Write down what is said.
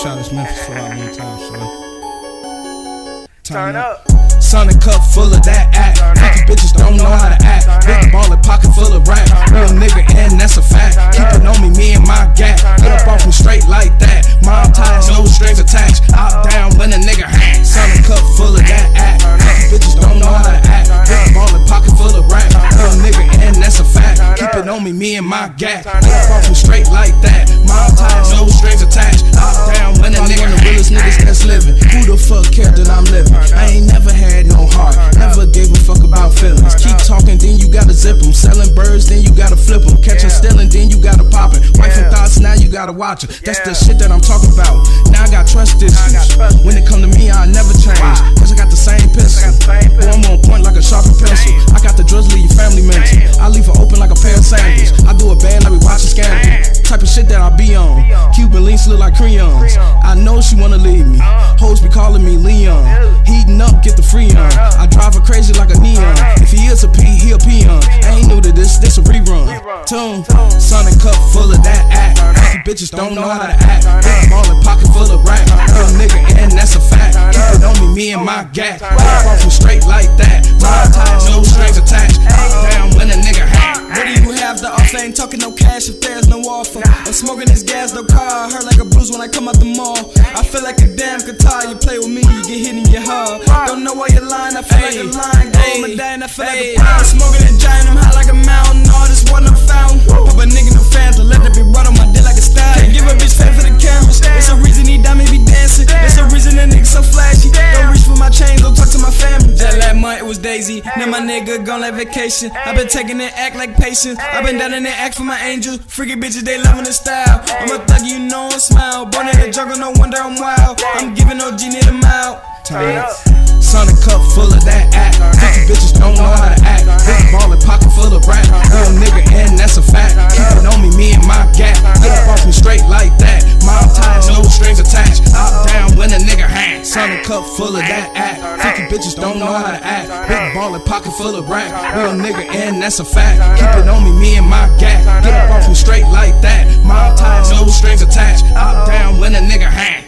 tried this Memphis for a long time, so. Turn up. Sonic cup full of that act. Fucking bitches don't know how to act. Big ball and pocket full of rap. Real nigga, and that's a fact. Keep it on me and my gap. Get up off me straight like that. Mob ties, no strings attached. Hop down when a nigga hack. Sonic cup full of that act. Fucking bitches don't know how to act. Big ball and pocket full of rap. Real nigga, and that's a fact. Keep it on me and my gap. Get up off me straight like that. Mob ties, no strings attached. Hop down when a nigga hack. I'm one of the realest niggas that's living. Who the fuck cares that I'm living? I ain't never had no heart, never gave a fuck about feelings. Keep talking, then you gotta zip them. Selling birds, then you gotta flip them. Catching, stealing, then you gotta pop it. Wife and thoughts, now you gotta watch it. That's the shit that I'm talking about. Now I got trust issues. When it come to me, I never change. Cause I got the same pistol. I'm on point like a sharpened pencil. I got the drugs, leave your family mental. I leave her open like a pair of sandals. I do it bad, like we watching Scandal. Type of shit that I be on. Cuban links look like crayons. I know she wanna leave me. Hoes be calling me Leon. Heating up, get the free. I drive her crazy like a neon. If he is a P, he a peon. I ain't new to this, this a rerun. Tune, Sonic cup full of that act. You bitches don't know how to act. Big ball and pocket full of rap. Real nigga, and that's a fact. Keep it on me and my gap. Pop off me straight like that. Mob ties, no strings attached. Hop down when a nigga hack. What do you have to offer? Ain't talking no cash if there's no offer. I'm smoking this gas, no car. I hurt like a bruise when I come out the mall. I feel like a damn guitar. You play with me, you get hit in your heart. Don't know why you're lying. I feel like a lion. Go my dad and I feel like a pine. Smoking a giant, I'm high like a mountain. All this water I'm found. Pop a nigga no fans, I let that be right on my dick like a style. Can't give a bitch fan for the cameras. There's a reason he died, me be dancing. There's a reason that nigga so flashy. Don't reach for my chain, go talk to my family. That last month it was Daisy. Now my nigga gone like vacation. I've been taking it, act like patience. I've been down in that act for my angels. Freaky bitches, they loving the style. I'm a thug, you know I smile. Born in the jungle, no wonder I'm wild. I'm giving OG near the mile. Turn up. Sonic cup full of that act. Fucking bitches don't know how to act. Big ball and pocket full of rap. Real nigga, and that's a fact. Keep it on me and my gap. Get up off me straight like that. Mob ties, no strings attached. Hop down when a nigga hack. Sonic cup full of that act. Fucking bitches don't know how to act. Big ball and pocket full of rap. Real nigga, and that's a fact. Keep it on me and my gap. Get up off me straight like that. Mob ties, no strings attached. Hop down when a nigga hack.